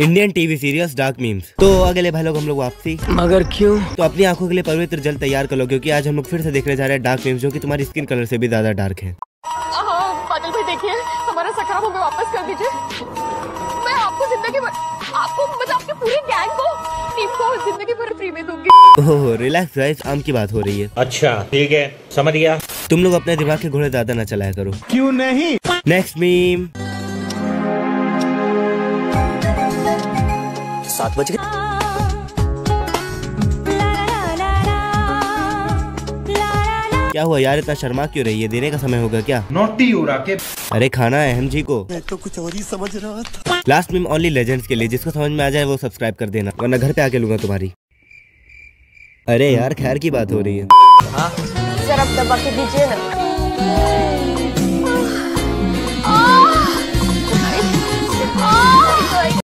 Indian TV serial dark memes. तो अगले भाई लोग हम लोग वापसी मगर क्यों, तो अपनी आंखों के लिए पवित्र जल तैयार कर लो क्योंकि आज हम लोग फिर से देखने जा रहे हैं डार्क मीम्स जो कि तुम्हारी स्किन कलर से भी ज्यादा डार्क है। पाटिल भाई देखिए हमारा सखराम हमें वापस कर दीजिए। मैं आपको जिंदगी भर, आपको मतलब आपके पूरे गैंग को, टीम को जिंदगी भर फ्री में दूंगी। ओह रिलैक्स गाइस, आम की बात हो रही है। अच्छा ठीक है समझ गया। तुम लोग अपने दिमाग के घोड़े ज्यादा ना चलाया करो। क्यों नहीं। नेक्स्ट मीम 7 बज गए। क्या हुआ यार, इतना शर्मा क्यों रही है, देने का समय होगा क्या। नोटी हो रहा के, अरे खाना है हम जी को। मैं तो कुछ और ही समझ रहा था। लास्ट मीम ओनली लेजेंड्स के लिए, जिसको समझ में आ जाए वो सब्सक्राइब कर देना वरना घर पे आके लूंगा तुम्हारी। अरे यार खैर की बात हो रही है। हाँ? दबा के दीजिए ना।